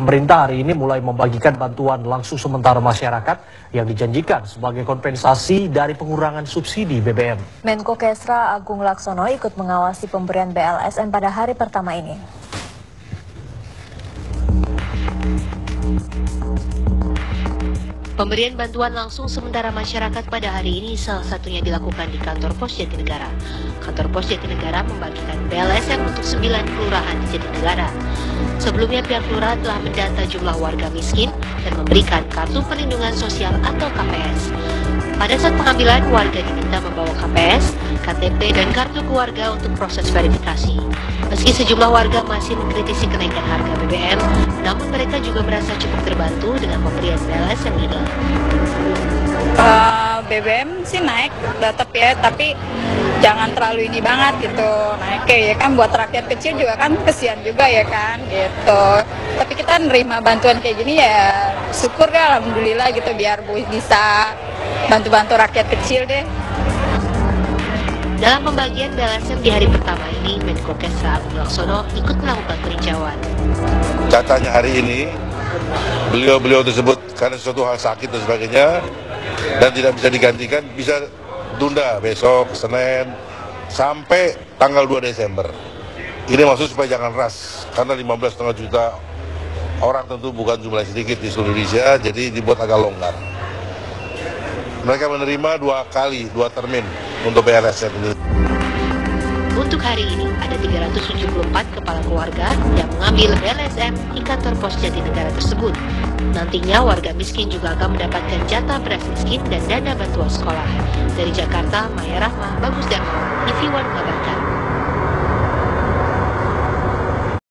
Pemerintah hari ini mulai membagikan bantuan langsung sementara masyarakat yang dijanjikan sebagai kompensasi dari pengurangan subsidi BBM. Menko Kesra Agung Laksono ikut mengawasi pemberian BLSM pada hari pertama ini. Pemberian bantuan langsung sementara masyarakat pada hari ini salah satunya dilakukan di kantor pos Jatinegara. Kantor pos Jatinegara membagikan BLSM untuk 9 kelurahan di Jatinegara. Sebelumnya pihak kelurahan telah mendata jumlah warga miskin dan memberikan kartu perlindungan sosial atau KPS. Pada saat pengambilan, warga diminta membawa KPS, KTP, dan kartu keluarga untuk proses verifikasi. Meski sejumlah warga masih mengkritisi kenaikan harga BBM, namun mereka juga merasa cukup terbantu dengan pemberian BLSM ini. BBM sih naik tetap ya, tapi jangan terlalu ini banget gitu. Naik ya kan buat rakyat kecil juga kan kesian juga ya kan gitu. Tapi kita nerima bantuan kayak gini ya syukur deh, alhamdulillah gitu, biar bisa bantu-bantu rakyat kecil deh. Dalam pembagian BLSM di hari pertama ini, Menko Kesra Agung Laksono ikut melakukan peninjauan. Datanya hari ini, beliau tersebut karena suatu hal sakit dan sebagainya, dan tidak bisa digantikan, bisa tunda besok, Senin, sampai tanggal 2 Desember. Ini maksud supaya jangan ras, karena 15,5 juta orang tentu bukan jumlah sedikit di seluruh Indonesia, jadi dibuat agak longgar. Mereka menerima dua termin. Untuk BLSM ini. Untuk hari ini ada 374 kepala keluarga yang mengambil BLSM di kantor pos Jatinegara tersebut. Nantinya warga miskin juga akan mendapatkan jatah beras miskin dan dana bantuan sekolah. Dari Jakarta, Maya Rahma, Bagus Darmo, TV One mengabarkan.